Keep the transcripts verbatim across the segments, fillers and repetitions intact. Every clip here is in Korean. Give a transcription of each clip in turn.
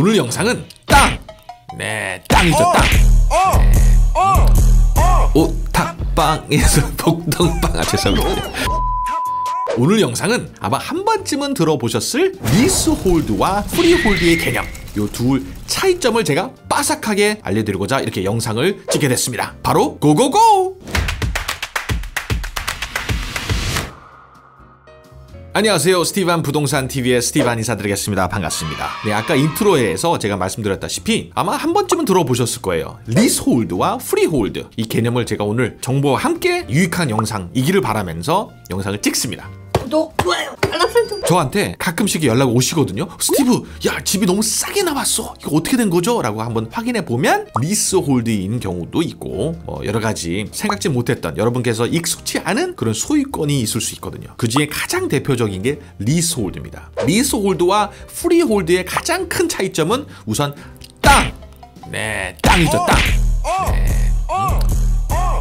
오늘 영상은 땅! 네, 땅이죠, 땅! 네. 오탁방에서 복덩방, 아 죄송합니다. 오늘 영상은 아마 한 번쯤은 들어보셨을 리스홀드와 프리홀드의 개념, 요 둘 차이점을 제가 빠삭하게 알려드리고자 이렇게 영상을 찍게 됐습니다. 바로 고고고! 안녕하세요, 스티브 한 부동산 티비의 스티브 한 인사드리겠습니다. 반갑습니다. 네, 아까 인트로에서 제가 말씀드렸다시피 아마 한 번쯤은 들어보셨을 거예요. 리스홀드와 프리홀드, 이 개념을 제가 오늘 정보와 함께 유익한 영상이기를 바라면서 영상을 찍습니다. 구독, 좋아요, 알람 설정. 저한테 가끔씩 연락 오시거든요. 스티브, 야 집이 너무 싸게 나왔어, 이거 어떻게 된 거죠? 라고 한번 확인해 보면 리스홀드인 경우도 있고, 뭐 여러 가지 생각지 못했던, 여러분께서 익숙치 않은 그런 소유권이 있을 수 있거든요. 그 중에 가장 대표적인 게 리스홀드입니다. 리스홀드와 프리홀드의 가장 큰 차이점은 우선 땅! 네, 땅이죠, 땅! 네.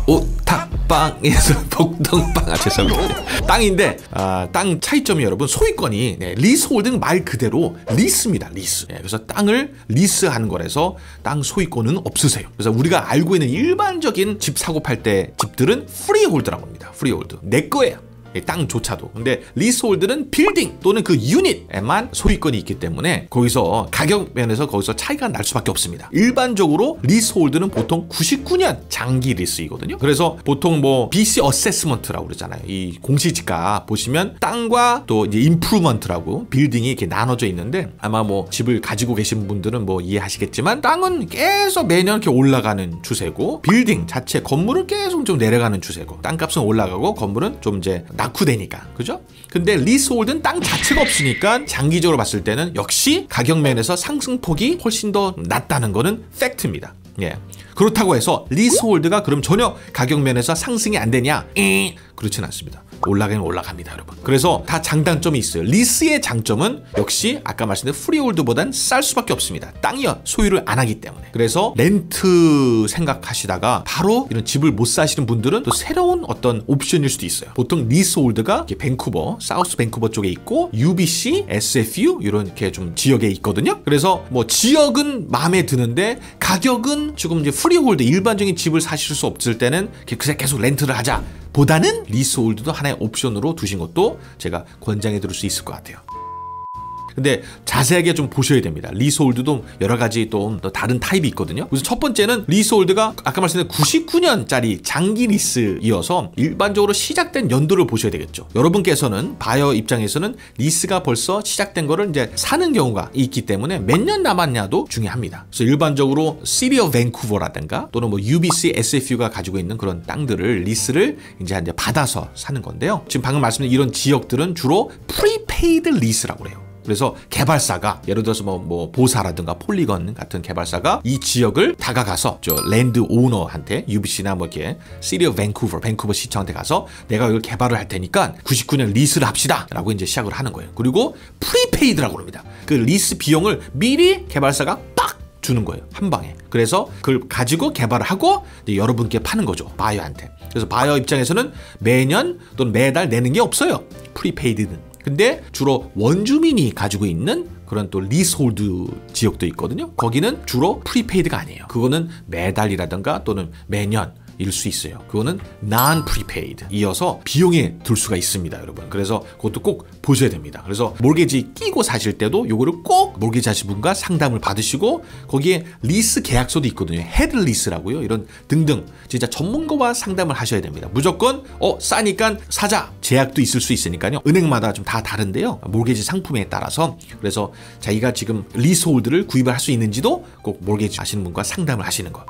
오탁방에서 복덩방, 아 죄송합니다. 땅인데 아, 땅 차이점이 여러분 소유권이, 네, 리스홀드는 말 그대로 리스입니다. 리스. 네, 그래서 땅을 리스하는 거라서 땅 소유권은 없으세요. 그래서 우리가 알고 있는 일반적인 집 사고 팔 때 집들은 프리홀드라고 합니다. 프리홀드. 내 거예요. 땅조차도. 근데 리스홀드는 빌딩 또는 그 유닛에만 소유권이 있기 때문에 거기서 가격 면에서 거기서 차이가 날 수밖에 없습니다. 일반적으로 리스홀드는 보통 구십구 년 장기 리스이거든요. 그래서 보통 뭐 비씨 어세스먼트라고 그러잖아요. 이 공시지가 보시면 땅과 또 이제 임프루먼트라고 빌딩이 이렇게 나눠져 있는데, 아마 뭐 집을 가지고 계신 분들은 뭐 이해하시겠지만 땅은 계속 매년 이렇게 올라가는 추세고, 빌딩 자체 건물은 계속 좀 내려가는 추세고, 땅값은 올라가고 건물은 좀 이제 낙후되니까, 그죠? 근데 리스홀드는 땅 자체가 없으니까 장기적으로 봤을 때는 역시 가격면에서 상승폭이 훨씬 더 낮다는 거는 팩트입니다. 예. 그렇다고 해서 리스홀드가 그럼 전혀 가격면에서 상승이 안 되냐? 에이. 그렇진 않습니다. 올라가긴 올라갑니다, 여러분. 그래서 다 장단점이 있어요. 리스의 장점은 역시 아까 말씀드린 프리홀드보단 쌀 수밖에 없습니다. 땅이 소유를 안 하기 때문에. 그래서 렌트 생각하시다가 바로 이런 집을 못 사시는 분들은 또 새로운 어떤 옵션일 수도 있어요. 보통 리스홀드가 이렇게 밴쿠버, 사우스 밴쿠버 쪽에 있고 유비씨, 에스에프유 이런 이렇게 좀 지역에 있거든요. 그래서 뭐 지역은 마음에 드는데 가격은 조금 이제 프리홀드 일반적인 집을 사실 수 없을 때는 계속 렌트를 하자 보다는 리스홀드도 하나의 옵션으로 두신 것도 제가 권장해 드릴 수 있을 것 같아요. 근데 자세하게 좀 보셔야 됩니다. 리스홀드도 여러 가지 또 다른 타입이 있거든요. 그래서 첫 번째는 리스홀드가 아까 말씀드린 구십구 년짜리 장기 리스이어서 일반적으로 시작된 연도를 보셔야 되겠죠. 여러분께서는 바이어 입장에서는 리스가 벌써 시작된 거를 이제 사는 경우가 있기 때문에 몇 년 남았냐도 중요합니다. 그래서 일반적으로 시티 오브 밴쿠버라든가 또는 뭐 유비씨, 에스에프유가 가지고 있는 그런 땅들을 리스를 이제 이제 받아서 사는 건데요. 지금 방금 말씀드린 이런 지역들은 주로 프리페이드 리스라고 해요. 그래서 개발사가 예를 들어서 뭐, 뭐 보사라든가 폴리건 같은 개발사가 이 지역을 다가가서 저 랜드 오너한테 유비씨나 뭐 이렇게 시티 오브 밴쿠버, 밴쿠버 시청한테 가서 내가 이걸 개발을 할 테니까 구십구 년 리스를 합시다 라고 이제 시작을 하는 거예요. 그리고 프리페이드라고 합니다. 그 리스 비용을 미리 개발사가 빡 주는 거예요, 한 방에. 그래서 그걸 가지고 개발을 하고 여러분께 파는 거죠, 바이어한테. 그래서 바이어 입장에서는 매년 또는 매달 내는 게 없어요, 프리페이드는. 근데 주로 원주민이 가지고 있는 그런 또 리스홀드 지역도 있거든요. 거기는 주로 프리페이드가 아니에요. 그거는 매달이라든가 또는 매년 일 수 있어요. 그거는 non prepaid 이어서 비용에 들 수가 있습니다, 여러분. 그래서 그것도 꼭 보셔야 됩니다. 그래서 몰개지 끼고 사실 때도 요거를 꼭 몰개지 하신 분과 상담을 받으시고, 거기에 리스 계약서도 있거든요. 헤드 리스라고요. 이런 등등 진짜 전문가와 상담을 하셔야 됩니다. 무조건 어 싸니까 사자 제약도 있을 수 있으니까요. 은행마다 좀 다 다른데요, 몰개지 상품에 따라서. 그래서 자기가 지금 리스홀드를 구입을 할 수 있는지도 꼭 몰개지 하시는 분과 상담을 하시는 거.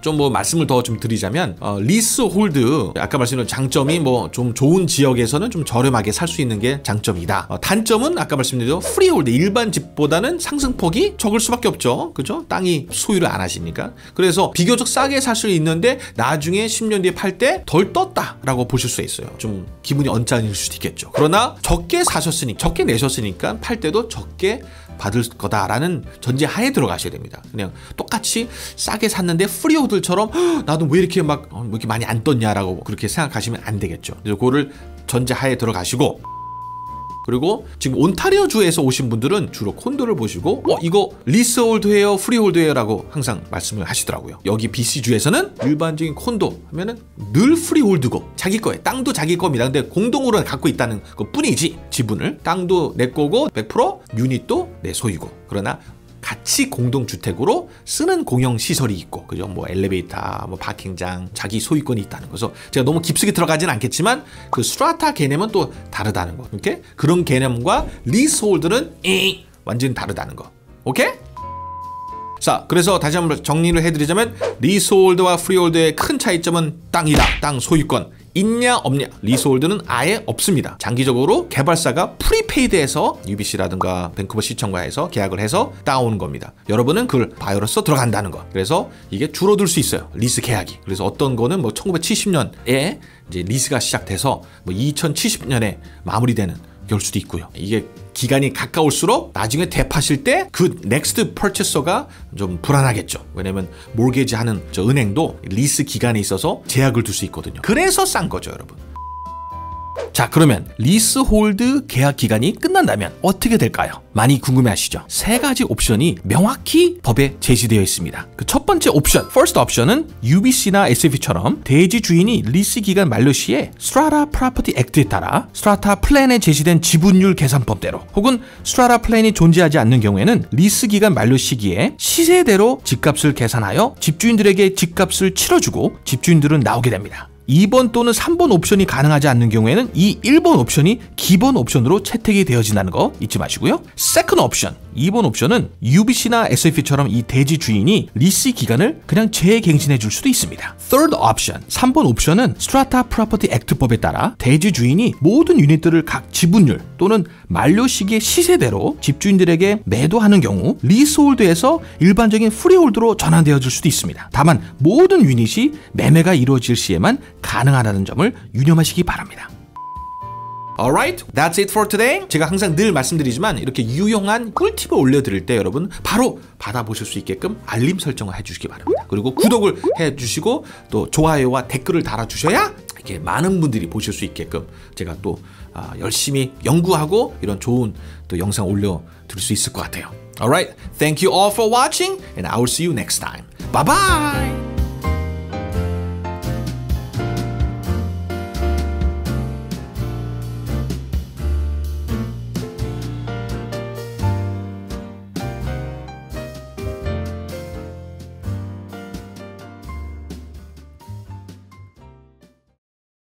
좀 뭐 말씀을 더 좀 드리자면 어, 리스홀드 아까 말씀드린 장점이 뭐 좀 좋은 지역에서는 좀 저렴하게 살 수 있는 게 장점이다. 어, 단점은 아까 말씀드린 프리홀드 일반 집보다는 상승폭이 적을 수밖에 없죠, 그죠? 땅이 소유를 안 하시니까. 그래서 비교적 싸게 살 수 있는데 나중에 십 년 뒤에 팔 때 덜 떴다라고 보실 수 있어요. 좀 기분이 언짢을 수도 있겠죠. 그러나 적게 사셨으니 적게 내셨으니까 팔 때도 적게 받을 거다라는 전제하에 들어가셔야 됩니다. 그냥 똑같이 싸게 샀는데 프리홀드처럼 나도 왜 이렇게 막 왜 이렇게 많이 안 떴냐라고 그렇게 생각하시면 안 되겠죠. 그래서 그거를 전제하에 들어가시고, 그리고 지금 온타리오 주에서 오신 분들은 주로 콘도를 보시고 어 이거 리스홀드예요 프리홀드예요 라고 항상 말씀을 하시더라고요. 여기 비씨주에서는 일반적인 콘도 하면은 늘 프리홀드고 자기 거예요. 땅도 자기 겁니다. 근데 공동으로 갖고 있다는 것 뿐이지 지분을 땅도 내 거고 백 퍼센트 유닛도 내 소유고 그러나 같이 공동주택으로 쓰는 공영시설이 있고 그죠? 뭐 엘리베이터, 뭐 파킹장, 자기 소유권이 있다는 거죠. 제가 너무 깊숙이 들어가진 않겠지만 그 스트라타 개념은 또 다르다는 거. 이렇게 그런 개념과 리스홀드는 에이, 완전히 다르다는 거. 오케이? 자, 그래서 다시 한번 정리를 해드리자면 리스홀드와 프리홀드의 큰 차이점은 땅이다. 땅 소유권. 있냐 없냐. 리스홀드는 아예 없습니다. 장기적으로 개발사가 프리페이드에서 유비씨라든가 밴쿠버 시청과에서 계약을 해서 따오는 겁니다. 여러분은 그걸 바이오로서 들어간다는 거. 그래서 이게 줄어들 수 있어요. 리스 계약이. 그래서 어떤 거는 뭐 천구백칠십 년에 이제 리스가 시작돼서 뭐 이천칠십 년에 마무리되는 걸 수도 있고요. 이게 기간이 가까울수록 나중에 대파실 때 그 넥스트 퍼체서가 좀 불안하겠죠. 왜냐면 몰게지 하는 저 은행도 리스 기간에 있어서 제약을 둘 수 있거든요. 그래서 싼 거죠, 여러분. 자, 그러면 리스홀드 계약 기간이 끝난다면 어떻게 될까요? 많이 궁금해하시죠? 세 가지 옵션이 명확히 법에 제시되어 있습니다. 그 첫 번째 옵션, 퍼스트 옵션은 유비씨나 에스에프유처럼 대지 주인이 리스 기간 만료 시에 스트라타 프로퍼티 액트에 따라 스트라타 플랜에 제시된 지분율 계산법대로 혹은 스트라타 플랜이 존재하지 않는 경우에는 리스 기간 만료 시기에 시세대로 집값을 계산하여 집주인들에게 집값을 치러주고 집주인들은 나오게 됩니다. 이 번 또는 삼 번 옵션이 가능하지 않는 경우에는 이 일 번 옵션이 기본 옵션으로 채택이 되어진다는 거 잊지 마시고요. 세컨드 옵션, 이 번 옵션은 유비씨나 에스에프유처럼 이 대지 주인이 리스 기간을 그냥 재갱신해 줄 수도 있습니다. 서드 옵션, 삼 번 옵션은 스트라타 프로퍼티 액트법에 따라 대지 주인이 모든 유닛들을 각 지분율 또는 만료 시기의 시세대로 집주인들에게 매도하는 경우 리스홀드에서 일반적인 프리홀드로 전환되어 줄 수도 있습니다. 다만 모든 유닛이 매매가 이루어질 시에만 가능하다는 점을 유념하시기 바랍니다. Alright, that's it for today. 제가 항상 늘 말씀드리지만 이렇게 유용한 꿀팁을 올려드릴 때 여러분 바로 받아보실 수 있게끔 알림 설정을 해주시기 바랍니다. 그리고 구독을 해주시고 또 좋아요와 댓글을 달아주셔야 이렇게 많은 분들이 보실 수 있게끔 제가 또 열심히 연구하고 이런 좋은 또 영상 올려드릴 수 있을 것 같아요. Alright, thank you all for watching and I will see you next time. Bye bye!